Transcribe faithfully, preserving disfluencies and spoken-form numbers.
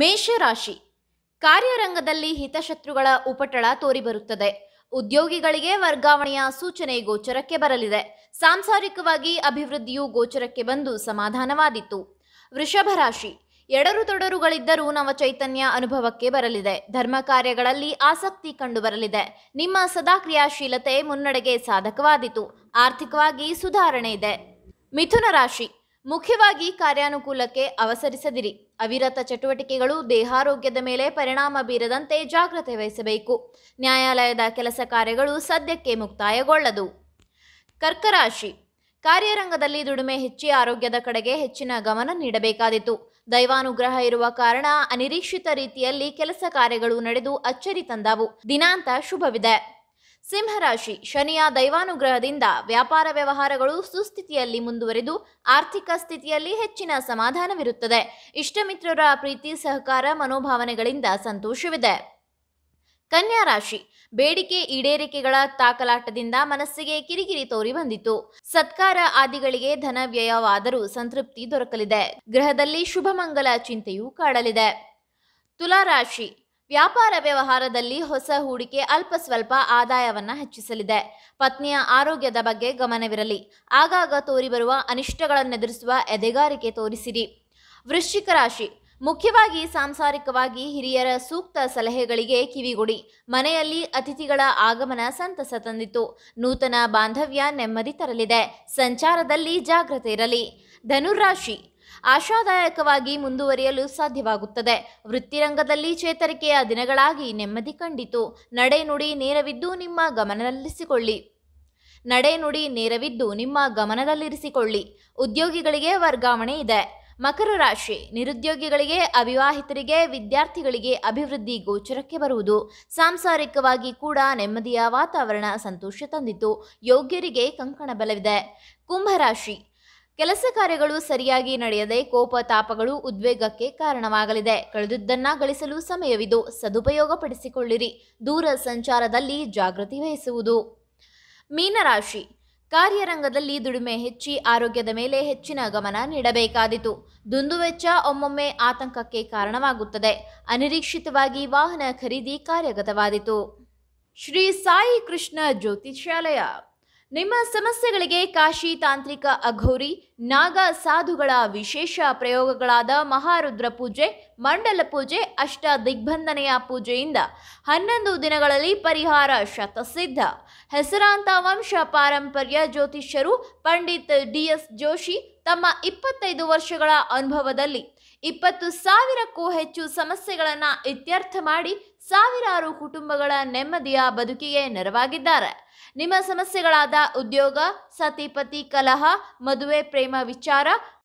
ಮೇಷ ರಾಶಿ ಕಾರ್ಯರಂಗದಲ್ಲಿ ಹಿತಶತ್ರುಗಳ ಉಪಟಳ ತೋರಿಬರುತ್ತದೆ. ಉದ್ಯೋಗಿಗಳಿಗೆ ವರ್ಗಾವಣೆಯ ಸೂಚನೆ ಗೋಚರಕ್ಕೆ ಬರಲಿದೆ. ಸಾಂಸಾರಿಕವಾಗಿ ಅಭಿವೃದ್ಧಿಯು ಗೋಚರಕ್ಕೆ ಬಂದು ಸಮಾಧಾನವಾದಿತ್ತು. ವೃಷಭ ರಾಶಿ ಎಡರುತೊಡರುಗಳಿದ್ದರೂ ನವ ಚೈತನ್ಯ ಅನುಭವಕ್ಕೆ ಬರಲಿದೆ. ಧರ್ಮ ಕಾರ್ಯಗಳಲ್ಲಿ ಆಸಕ್ತಿ ಕಂಡುಬರಲಿದೆ. ನಿಮ್ಮ ಸದಾ ಕ್ರಿಯಾಶೀಲತೆ ಮುನ್ನಡೆಗೆ ಸಾಧಕವಾದಿತು. ಆರ್ಥಿಕವಾಗಿ ಸುಧಾರಣೆ ಇದೆ. ಮಿಥುನ ರಾಶಿ ಮುಖ್ಯವಾಗಿ ಕಾರ್ಯಾನುಕೂಲಕ್ಕೆ ಅವಸರಿಸದಿರಿ. ಅವಿರತ ಚಟುವಟಿಕೆಗಳು ದೇಹಾರೋಗ್ಯದ ಮೇಲೆ ಪರಿಣಾಮ ಬೀರದಂತೆ ಜಾಗ್ರತೆ ವಹಿಸಬೇಕು. ನ್ಯಾಯಾಲಯದ ಕೆಲಸ ಕಾರ್ಯಗಳು ಸದ್ಯಕ್ಕೆ ಮುಕ್ತಾಯಗೊಳ್ಳದು. ಕರ್ಕ ರಾಶಿ ಕಾರ್ಯರಂಗದಲ್ಲಿ ದುಡಿಮೆ ಹೆಚ್ಚಿ ಆರೋಗ್ಯದ ಕಡೆಗೆ ಹೆಚ್ಚಿನ ಗಮನ ನೀಡಬೇಕಾದಿತು. ದೈವಾನುಗ್ರಹ ಇರುವ ಕಾರಣ ಅನಿರೀಕ್ಷಿತ ರೀತಿಯಲ್ಲಿ ಕೆಲಸ ಕಾರ್ಯಗಳು ನಡೆದು ಅಚ್ಚರಿ ತಂದವು. ದಿನಾಂತ ಶುಭವಿದೆ. ಸಿಂಹರಾಶಿ ಶನಿಯ ದೈವಾನುಗ್ರಹದಿಂದ ವ್ಯಾಪಾರ ವ್ಯವಹಾರಗಳು ಸುಸ್ಥಿತಿಯಲ್ಲಿ ಮುಂದುವರೆದು ಆರ್ಥಿಕ ಸ್ಥಿತಿಯಲ್ಲಿ ಹೆಚ್ಚಿನ ಸಮಾಧಾನವಿರುತ್ತದೆ. ಇಷ್ಟಮಿತ್ರರ ಪ್ರೀತಿ ಸಹಕಾರ ಮನೋಭಾವನೆಗಳಿಂದ ಸಂತೋಷವಿದೆ. ಕನ್ಯಾ ರಾಶಿ ಬೇಡಿಕೆ ಈಡೇರಿಕೆಗಳ ತಾಕಲಾಟದಿಂದ ಮನಸ್ಸಿಗೆ ಕಿರಿಕಿರಿ ತೋರಿ ಬಂದಿತು. ಸತ್ಕಾರ ಆದಿಗಳಿಗೆ ಧನ ವ್ಯಯವಾದರೂ ಸಂತೃಪ್ತಿ ದೊರಕಲಿದೆ. ಗ್ರಹದಲ್ಲಿ ಶುಭ ಮಂಗಲ ಚಿಂತೆಯೂ ಕಾಡಲಿದೆ. ತುಲಾ ರಾಶಿ ವ್ಯಾಪಾರ ವ್ಯವಹಾರದಲ್ಲಿ ಹೊಸ ಹೂಡಿಕೆ ಅಲ್ಪ ಸ್ವಲ್ಪ ಆದಾಯವನ್ನು ಹೆಚ್ಚಿಸಲಿದೆ. ಪತ್ನಿಯ ಆರೋಗ್ಯದ ಬಗ್ಗೆ ಗಮನವಿರಲಿ. ಆಗಾಗ ತೋರಿಬರುವ ಅನಿಷ್ಟಗಳನ್ನೆದುರಿಸುವ ಎದೆಗಾರಿಕೆ ತೋರಿಸಿರಿ. ವೃಶ್ಚಿಕ ರಾಶಿ ಮುಖ್ಯವಾಗಿ ಸಾಂಸಾರಿಕವಾಗಿ ಹಿರಿಯರ ಸೂಕ್ತ ಸಲಹೆಗಳಿಗೆ ಕಿವಿಗೊಡಿ. ಮನೆಯಲ್ಲಿ ಅತಿಥಿಗಳ ಆಗಮನ ಸಂತಸ ತಂದಿತು. ನೂತನ ಬಾಂಧವ್ಯ ನೆಮ್ಮದಿ ತರಲಿದೆ. ಸಂಚಾರದಲ್ಲಿ ಜಾಗ್ರತೆ ಇರಲಿ. ಧನುರಾಶಿ ಆಶಾದಾಯಕವಾಗಿ ಮುಂದುವರಿಯಲು ಸಾಧ್ಯವಾಗುತ್ತದೆ. ವೃತ್ತಿರಂಗದಲ್ಲಿ ಚೇತರಿಕೆಯ ದಿನಗಳಾಗಿ ನೆಮ್ಮದಿ ಕಂಡಿತು. ನಡೆ ನುಡಿ ನೇರವಿದ್ದು ನಿಮ್ಮ ಗಮನದಲ್ಲಿರಿಸಿಕೊಳ್ಳಿ. ನಡೆ ನುಡಿ ನೇರವಿದ್ದು ನಿಮ್ಮ ಗಮನದಲ್ಲಿರಿಸಿಕೊಳ್ಳಿ. ಉದ್ಯೋಗಿಗಳಿಗೆ ವರ್ಗಾವಣೆ ಇದೆ. ಮಕರ ರಾಶಿ ನಿರುದ್ಯೋಗಿಗಳಿಗೆ ಅವಿವಾಹಿತರಿಗೆ ವಿದ್ಯಾರ್ಥಿಗಳಿಗೆ ಅಭಿವೃದ್ಧಿ ಗೋಚರಕ್ಕೆ ಬರುವುದು. ಸಾಂಸಾರಿಕವಾಗಿ ಕೂಡ ನೆಮ್ಮದಿಯ ವಾತಾವರಣ ಸಂತೋಷ ತಂದಿತು. ಯೋಗ್ಯರಿಗೆ ಕಂಕಣ ಬಲವಿದೆ. ಕುಂಭರಾಶಿ ಕೆಲಸ ಕಾರ್ಯಗಳು ಸರಿಯಾಗಿ ನಡೆಯದೆ ಕೋಪ ತಾಪಗಳು ಉದ್ವೇಗಕ್ಕೆ ಕಾರಣವಾಗಲಿದೆ. ಕಳೆದುದನ್ನ ಗಳಿಸಲು ಸಮಯವಿದು, ಸದುಪಯೋಗ ಪಡಿಸಿಕೊಳ್ಳಿರಿ. ದೂರ ಸಂಚಾರದಲ್ಲಿ ಜಾಗೃತಿ ವಹಿಸುವುದು. ಮೀನರಾಶಿ ಕಾರ್ಯರಂಗದಲ್ಲಿ ದುಡಿಮೆ ಹೆಚ್ಚಿ ಆರೋಗ್ಯದ ಮೇಲೆ ಹೆಚ್ಚಿನ ಗಮನ ನೀಡಬೇಕಾದಿತು. ದುಂದುವೆಚ್ಚ ಒಮ್ಮೊಮ್ಮೆ ಆತಂಕಕ್ಕೆ ಕಾರಣವಾಗುತ್ತದೆ. ಅನಿರೀಕ್ಷಿತವಾಗಿ ವಾಹನ ಖರೀದಿ ಕಾರ್ಯಗತವಾದಿತು. ಶ್ರೀ ಸಾಯಿ ಕೃಷ್ಣ ಜ್ಯೋತಿಷಾಲಯ ನಿಮ್ಮ ಸಮಸ್ಯೆಗಳಿಗೆ ಕಾಶಿ ತಾಂತ್ರಿಕ ಅಘೋರಿ ನಾಗ ಸಾಧುಗಳ ವಿಶೇಷ ಪ್ರಯೋಗಗಳಾದ ಮಹಾರುದ್ರ ಪೂಜೆ ಮಂಡಲ ಪೂಜೆ ಅಷ್ಟ ದಿಗ್ಬಂಧನೆಯ ಪೂಜೆಯಿಂದ ಹನ್ನೊಂದು ದಿನಗಳಲ್ಲಿ ಪರಿಹಾರ ಶತಸಿದ್ಧ. ಹೆಸರಾಂತ ವಂಶ ಪಾರಂಪರ್ಯ ಜ್ಯೋತಿಷ್ಯರು ಪಂಡಿತ್ ಡಿ ಎಸ್ ಜೋಶಿ ತಮ್ಮ ಇಪ್ಪತ್ತೈದು ವರ್ಷಗಳ ಅನುಭವದಲ್ಲಿ ಇಪ್ಪತ್ತು ಸಾವಿರಕ್ಕೂ ಹೆಚ್ಚು ಸಮಸ್ಯೆಗಳನ್ನು ಇತ್ಯರ್ಥ ಮಾಡಿ ಸಾವಿರಾರು ಕುಟುಂಬಗಳ ನೆಮ್ಮದಿಯ ಬದುಕಿಗೆ ನೆರವಾಗಿದ್ದಾರೆ. ನಿಮ್ಮ ಸಮಸ್ಯೆಗಳಾದ ಉದ್ಯೋಗ, ಸತಿಪತಿ, ಕಲಹ, ಮದುವೆ, ಪ್ರೇಮ ವಿಚಾರ,